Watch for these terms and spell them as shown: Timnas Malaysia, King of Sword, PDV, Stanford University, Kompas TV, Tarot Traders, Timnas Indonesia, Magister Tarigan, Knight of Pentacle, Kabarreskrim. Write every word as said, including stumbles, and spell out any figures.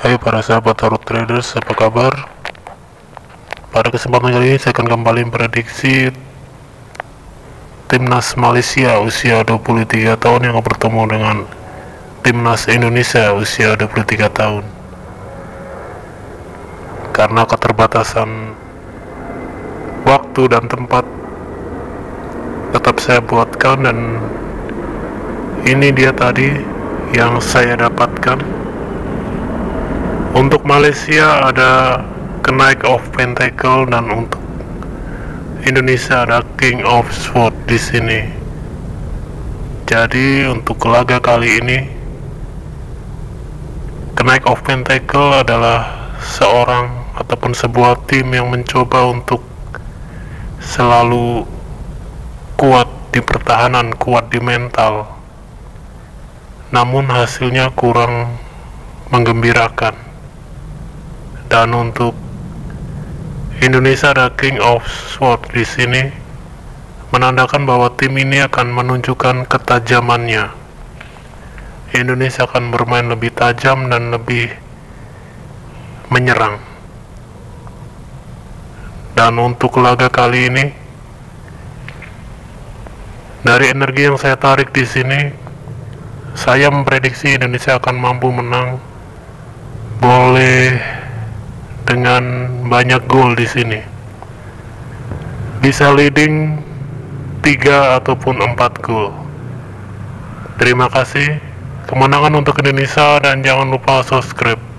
Hai para sahabat Tarot Traders, apa kabar? Pada kesempatan kali ini saya akan kembali memprediksi Timnas Malaysia usia dua puluh tiga tahun yang bertemu dengan Timnas Indonesia usia dua puluh tiga tahun. Karena keterbatasan waktu dan tempat, tetap saya buatkan, dan ini dia tadi yang saya dapatkan. Untuk Malaysia ada Knight of Pentacle dan untuk Indonesia ada King of Sword di sini. Jadi untuk laga kali ini Knight of Pentacle adalah seorang ataupun sebuah tim yang mencoba untuk selalu kuat di pertahanan, kuat di mental. Namun hasilnya kurang menggembirakan. Dan untuk Indonesia ada King of Sword di sini, menandakan bahwa tim ini akan menunjukkan ketajamannya. Indonesia akan bermain lebih tajam dan lebih menyerang. Dan untuk laga kali ini, dari energi yang saya tarik di sini, saya memprediksi Indonesia akan mampu menang. Boleh dengan banyak gol di sini, bisa leading tiga ataupun empat gol. Terima kasih, kemenangan untuk Indonesia, dan jangan lupa subscribe.